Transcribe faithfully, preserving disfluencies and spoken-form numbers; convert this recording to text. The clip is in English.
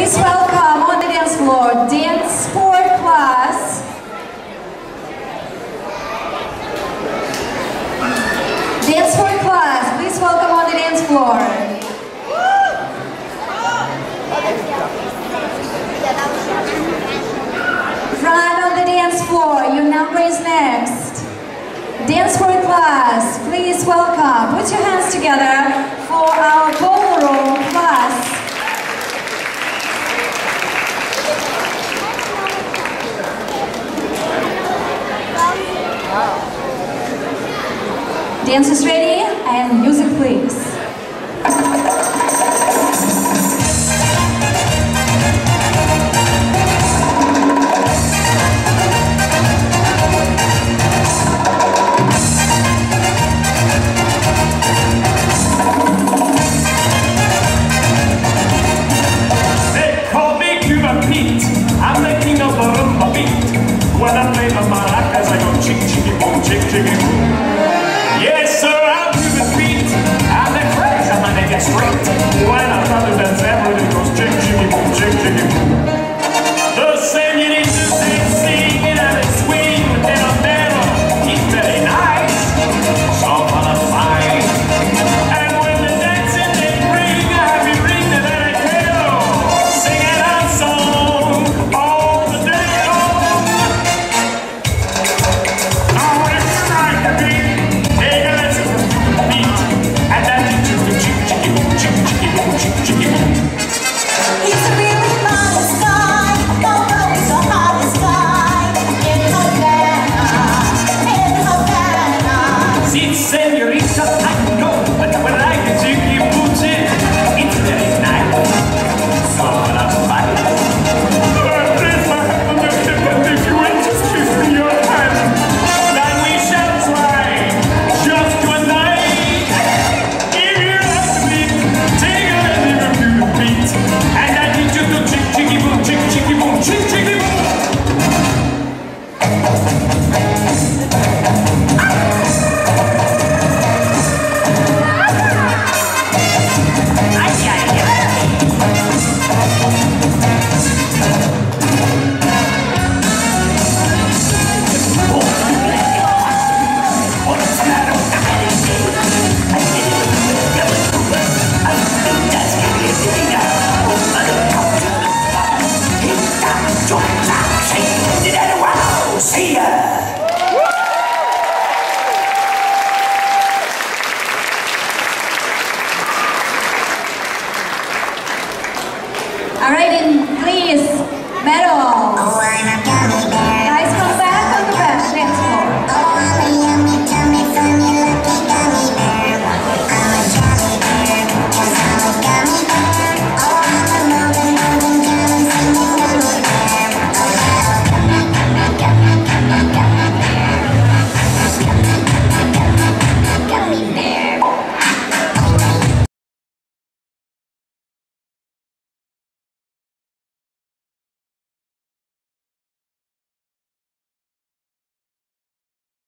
Please welcome on the dance floor, DanceSport class. DanceSport class, please welcome on the dance floor. Your number is next. DanceSport class, please welcome. Put your hands together for our ballroom class. Dancers ready and music please. Yes, sir, I'm moving feet. I'm the craze, I'm an egg straight. When I try to dance, everything goes jig, jiggy, boom, jig, jiggy, boom. The same you need to sing, sing, and a swing, and a metal, it's very nice. So on a fine. And when the dancing they ring, the happy ring, the very kettle, singing our song all the day long. Now we're all right.